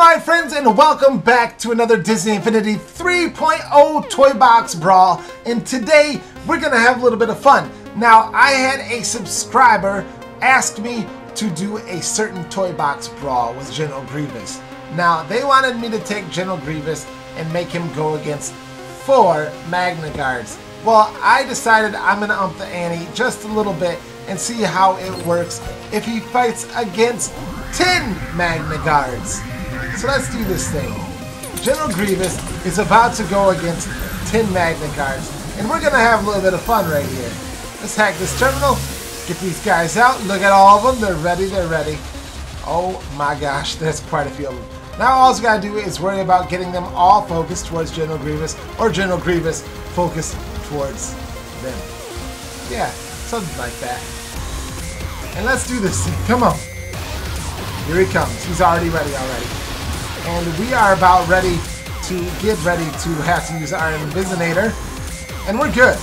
my friends, and welcome back to another Disney Infinity 3.0 Toy Box Brawl, and today we're gonna have a little bit of fun. Now, I had a subscriber ask me to do a certain Toy Box Brawl with General Grievous. Now, they wanted me to take General Grievous and make him go against 4 Magna Guards. Well, I decided I'm gonna ump the ante just a little bit and see how it works if he fights against 10 Magna Guards. So let's do this thing. General Grievous is about to go against 10 Magna Guards, and we're gonna have a little bit of fun right here. Let's hack this terminal, get these guys out. Look at all of them, they're ready. Oh my gosh, there's quite a few of them. Now all you gotta do is worry about getting them all focused towards General Grievous, or General Grievous focused towards them. Yeah, something like that. And let's do this thing, come on. Here he comes. He's already ready. And we are about ready to get ready to have to use our Invisinator. And we're good.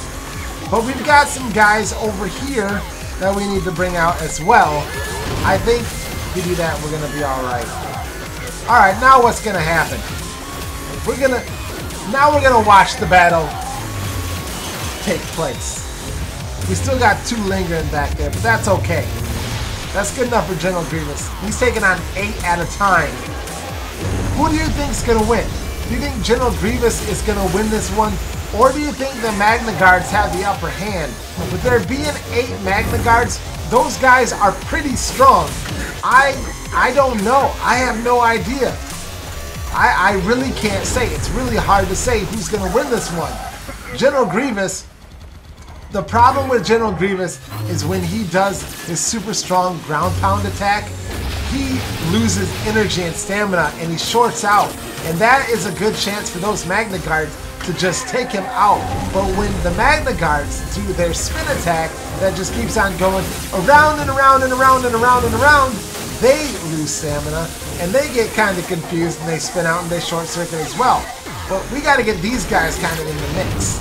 But we've got some guys over here that we need to bring out as well. I think if we do that, we're going to be alright. Alright, now what's going to happen? Now we're going to watch the battle take place. We still got 2 lingering back there, but that's okay. That's good enough for General Grievous. He's taking on 8 at a time. Who do you think's gonna win? Do you think General Grievous is gonna win this one? Or do you think the Magna Guards have the upper hand? With there being 8 Magna Guards, those guys are pretty strong. I don't know. I have no idea. I really can't say. It's really hard to say who's gonna win this one. General Grievous. The problem with General Grievous is when he does his super strong ground pound attack, he loses energy and stamina and he shorts out. And that is a good chance for those Magna Guards to just take him out. But when the Magna Guards do their spin attack that just keeps on going around and around and around and around and around, they lose stamina and they get kind of confused and they spin out and they short circuit as well. But we got to get these guys kind of in the mix.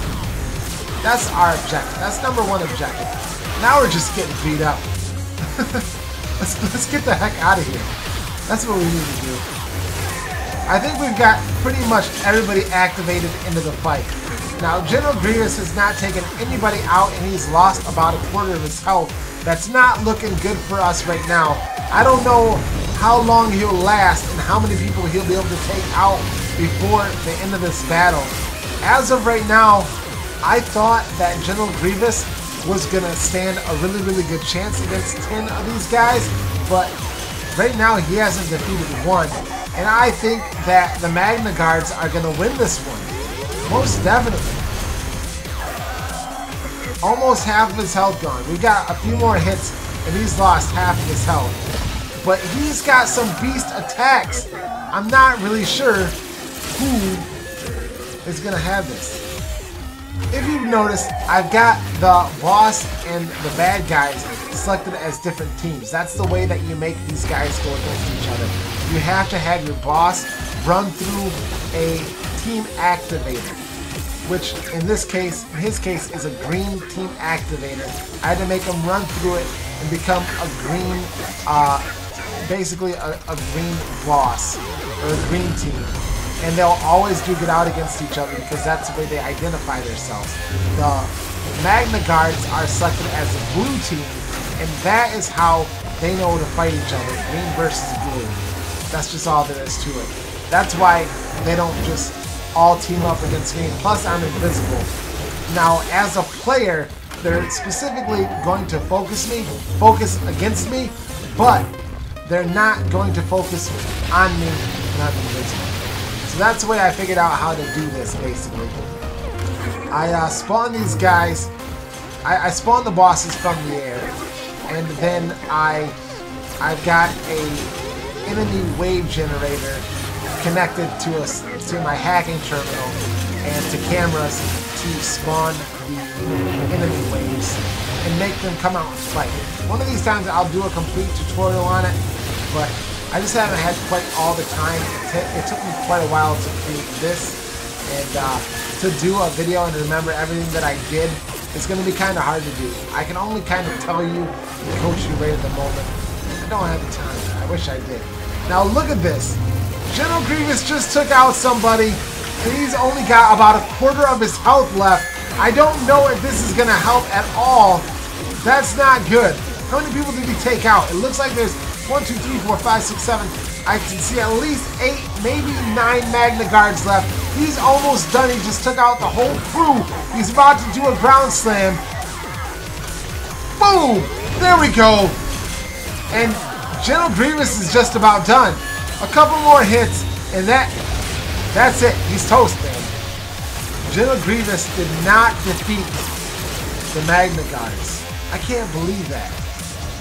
That's our objective. That's number 1 objective. Now we're just getting beat up. let's get the heck out of here. That's what we need to do. I think we've got pretty much everybody activated into the fight. Now, General Grievous has not taken anybody out, and he's lost about 1/4 of his health. That's not looking good for us right now. I don't know how long he'll last and how many people he'll be able to take out before the end of this battle. As of right now, I thought that General Grievous was going to stand a really good chance against 10 of these guys, but right now he hasn't defeated 1, and I think that the Magna Guards are going to win this one, most definitely. Almost half of his health gone. We've got a few more hits, and he's lost half of his health, but he's got some beast attacks. I'm not really sure who is going to have this. If you've noticed, I've got the boss and the bad guys selected as different teams. That's the way that you make these guys go against each other. You have to have your boss run through a team activator, which in this case, in his case, is a green team activator. I had to make him run through it and become a green, basically a green boss or a green team. And they'll always do get out against each other because that's the way they identify themselves. The Magna Guards are selected as a blue team, and that is how they know to fight each other, green versus blue. That's just all there is to it. That's why they don't just all team up against me, plus I'm invisible. Now, as a player, they're specifically going to focus against me, but they're not going to focus on me when I'm invisible. So that's the way I figured out how to do this, basically. I spawned these guys. I spawned the bosses from the air, and then I've got an enemy wave generator connected to my hacking terminal and to cameras to spawn the enemy waves and make them come out and fight. One of these times I'll do a complete tutorial on it, but I just haven't had quite all the time. It took me quite a while to create this, and to do a video and remember everything that I did is going to be kind of hard to do. I can only kind of tell you and coach you right at the moment. I don't have the time. I wish I did. Now look at this. General Grievous just took out somebody, and he's only got about a quarter of his health left. I don't know if this is going to help at all. That's not good. How many people did he take out? It looks like there's 1, 2, 3, 4, 5, 6, 7. I can see at least 8, maybe 9 Magna Guards left. He's almost done. He just took out the whole crew. He's about to do a ground slam. Boom! There we go. And General Grievous is just about done. A couple more hits, and that's it. He's toast, man. General Grievous did not defeat the Magna Guards. I can't believe that.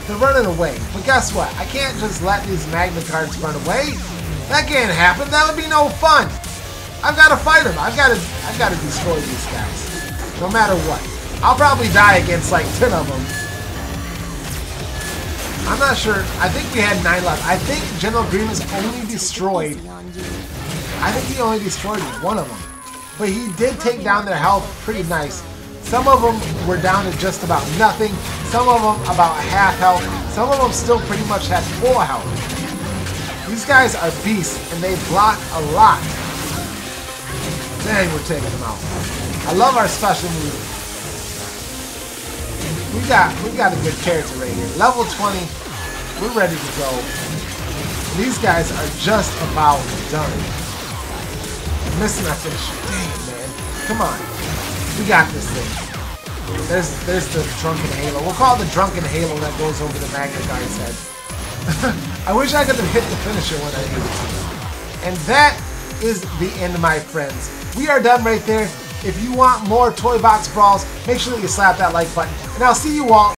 They're running away. But guess what? I can't just let these Magna Guards run away. That can't happen. That would be no fun. I've got to fight them. I've got to destroy these guys. No matter what. I'll probably die against like 10 of them. I'm not sure. I think we had 9 left. I think General Grievous only destroyed... I think he only destroyed one of them. But he did take down their health pretty nice. Some of them were down to just about nothing. Some of them about half health. Some of them still pretty much had full health. These guys are beasts, and they block a lot. Dang, we're taking them out. I love our special move. We got a good character right here. Level 20. We're ready to go. These guys are just about done. I'm missing our finish. Dang, man. Come on. We got this thing. There's the drunken halo. We'll call it the drunken halo that goes over the Magna Guard's head. I wish I could have hit the finisher when I needed to. And that is the end, my friends. We are done right there. If you want more Toy Box Brawls, make sure that you slap that like button. And I'll see you all.